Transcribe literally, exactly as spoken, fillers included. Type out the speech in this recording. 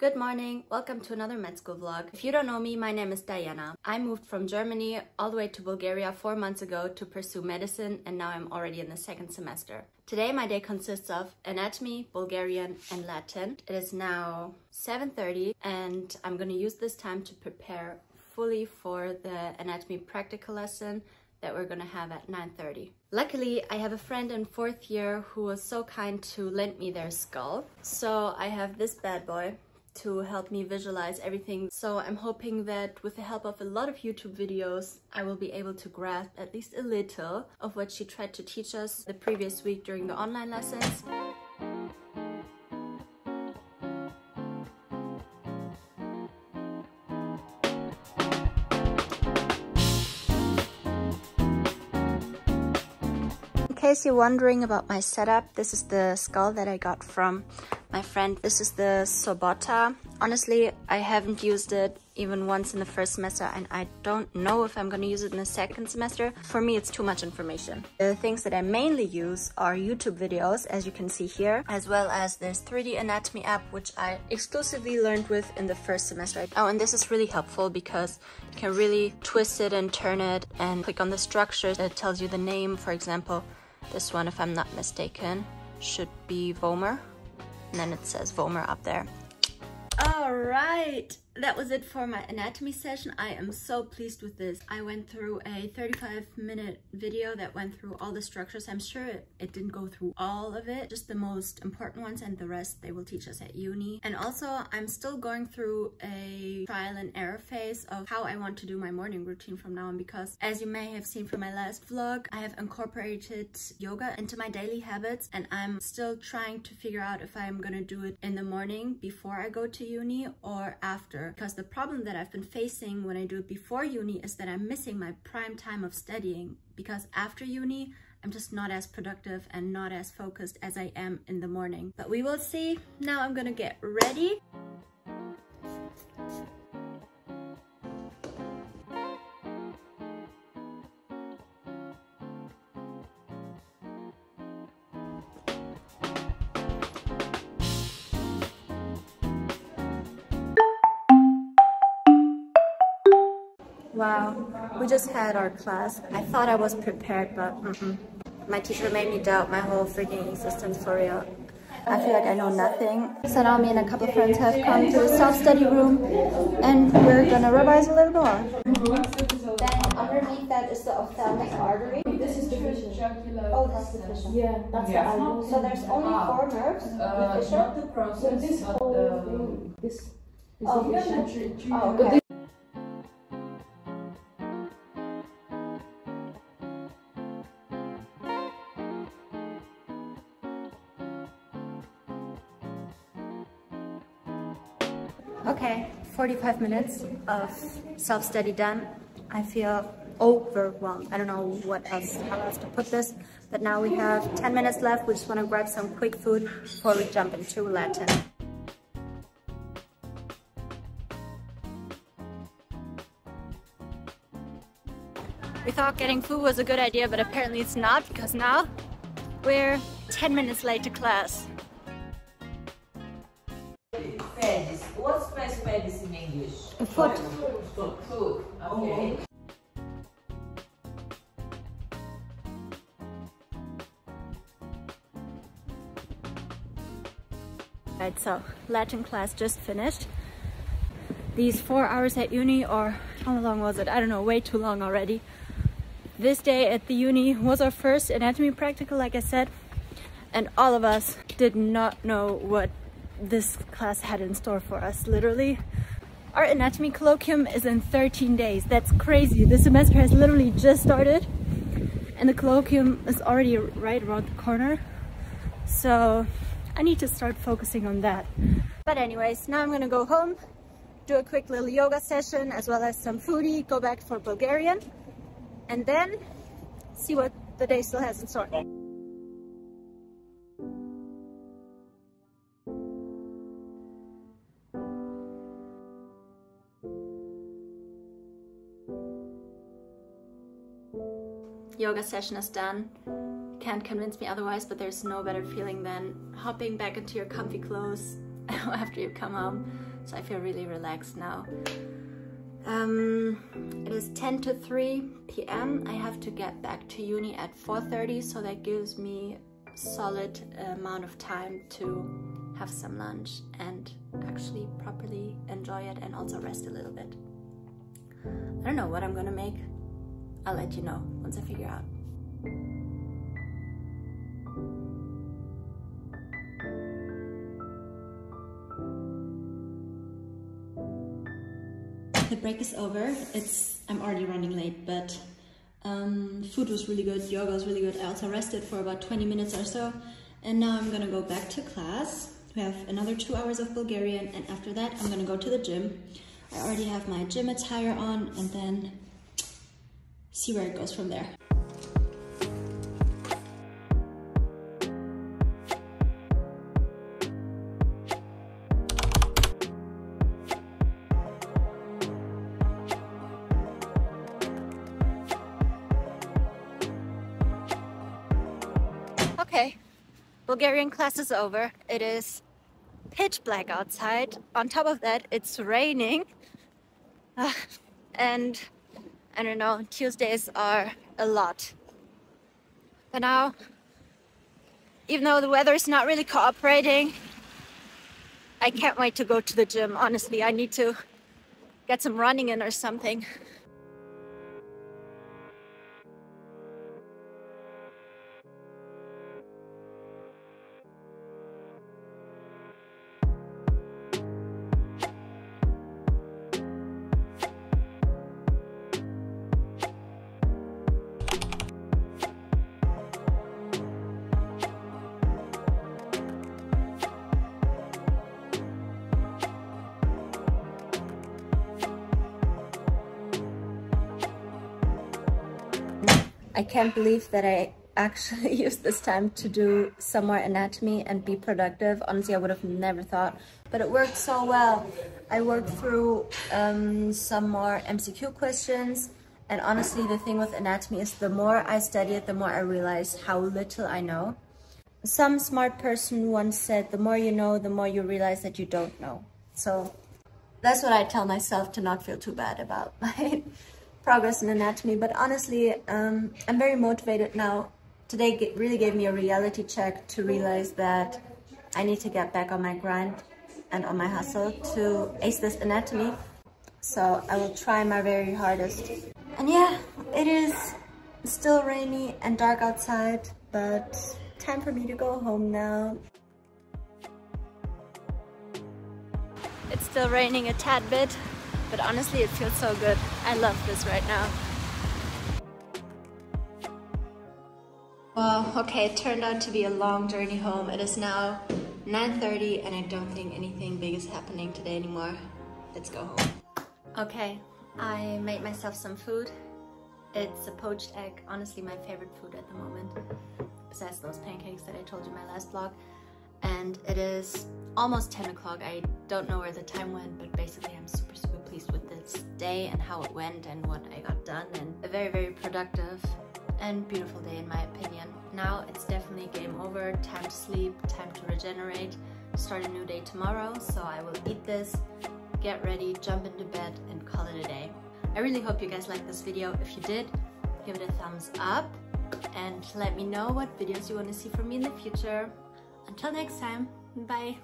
Good morning, welcome to another med school vlog. If you don't know me, my name is Diana. I moved from Germany all the way to Bulgaria four months ago to pursue medicine, and now I'm already in the second semester. Today my day consists of anatomy, Bulgarian, and Latin. It is now seven thirty and I'm going to use this time to prepare fully for the anatomy practical lesson that we're gonna have at nine thirty. Luckily, I have a friend in fourth year who was so kind to lend me their skull. So I have this bad boy to help me visualize everything. So I'm hoping that with the help of a lot of YouTube videos, I will be able to grasp at least a little of what she tried to teach us the previous week during the online lessons. In case you're wondering about my setup, this is the skull that I got from my friend. This is the Sobota. Honestly, I haven't used it even once in the first semester, and I don't know if I'm going to use it in the second semester. For me, it's too much information. The things that I mainly use are YouTube videos, as you can see here, as well as this three D anatomy app, which I exclusively learned with in the first semester. Oh, and this is really helpful because you can really twist it and turn it and click on the structures. It tells you the name, for example. This one, if I'm not mistaken, should be Vomer. And then it says Vomer up there. All right, that was it for my anatomy session. I am so pleased with this. I went through a thirty-five minute video that went through all the structures. I'm sure it, it didn't go through all of it, just the most important ones, and the rest they will teach us at uni. And also, I'm still going through a trial and error phase of how I want to do my morning routine from now on, because as you may have seen from my last vlog, I have incorporated yoga into my daily habits, and I'm still trying to figure out if I'm gonna do it in the morning before I go to uni or after, because the problem that I've been facing when I do it before uni is that I'm missing my prime time of studying, because after uni I'm just not as productive and not as focused as I am in the morning. But we will see. Now I'm gonna get ready. Wow, we just had our class. I thought I was prepared, but mm-mm. My teacher made me doubt my whole freaking existence, for real. I feel like I know nothing. So now me and a couple of friends have come to the self-study room, and we're gonna revise a little more. Mm-hmm. Then underneath that is the ophthalmic artery. This is the vision. Oh, this is the vision. Yeah, that's yeah. The artery. So there's only four nerves uh, with vision. The process, so this whole thing, this is oh, the vision. Oh, okay. Okay, forty-five minutes of self-study done. I feel overwhelmed. I don't know what else, how else to put this, but now we have ten minutes left. We just want to grab some quick food before we jump into Latin. We thought getting food was a good idea, but apparently it's not, because now we're ten minutes late to class. What's best medicine in English? Food. Food. Food. Okay. Right, so Latin class just finished. These four hours at uni, or how long was it? I don't know, way too long already. This day at the uni was our first anatomy practical, like I said, and all of us did not know what this class had in store for us. Literally, our anatomy colloquium is in thirteen days. That's crazy. The semester has literally just started and the colloquium is already right around the corner, so I need to start focusing on that. But anyways, now I'm gonna go home, do a quick little yoga session as well as some foodie, go back for Bulgarian, and then see what the day still has in store. Yoga session is done. Can't convince me otherwise, but there's no better feeling than hopping back into your comfy clothes after you come home. So I feel really relaxed now. Um, it is ten to three P M I have to get back to uni at four thirty, so that gives me a solid amount of time to have some lunch and actually properly enjoy it and also rest a little bit. I don't know what I'm gonna make. I'll let you know once I figure out. The break is over. It's I'm already running late, but um, food was really good, yoga was really good. I also rested for about twenty minutes or so, and now I'm gonna go back to class. We have another two hours of Bulgarian, and after that I'm gonna go to the gym. I already have my gym attire on, and then see where it goes from there. Okay, Bulgarian class is over. It is pitch black outside. On top of that, it's raining. Uh, and I don't know, Tuesdays are a lot. But now, even though the weather is not really cooperating, I can't wait to go to the gym. Honestly, I need to get some running in or something. I can't believe that I actually used this time to do some more anatomy and be productive. Honestly, I would have never thought, but it worked so well. I worked through um, some more M C Q questions, and honestly, the thing with anatomy is the more I study it, the more I realized how little I know. Some smart person once said, the more you know, the more you realize that you don't know. So that's what I tell myself, to not feel too bad about my progress in anatomy. But honestly, um, I'm very motivated now. Today really gave me a reality check to realize that I need to get back on my grind and on my hustle to ace this anatomy. So I will try my very hardest. And yeah, it is still rainy and dark outside, but time for me to go home now. It's still raining a tad bit, but honestly, it feels so good. I love this right now. Well, okay, it turned out to be a long journey home. It is now nine thirty, and I don't think anything big is happening today anymore. Let's go home. Okay, I made myself some food. It's a poached egg, honestly my favorite food at the moment, besides those pancakes that I told you in my last vlog. And it is almost ten o'clock. I don't know where the time went, but basically I'm super, super pleased with this day and how it went and what I got done. And a very, very productive and beautiful day in my opinion. Now it's definitely game over. Time to sleep, time to regenerate, start a new day tomorrow. So I will eat this, get ready, jump into bed, and call it a day. I really hope you guys liked this video. If you did, give it a thumbs up and let me know what videos you want to see from me in the future. Until next time, bye!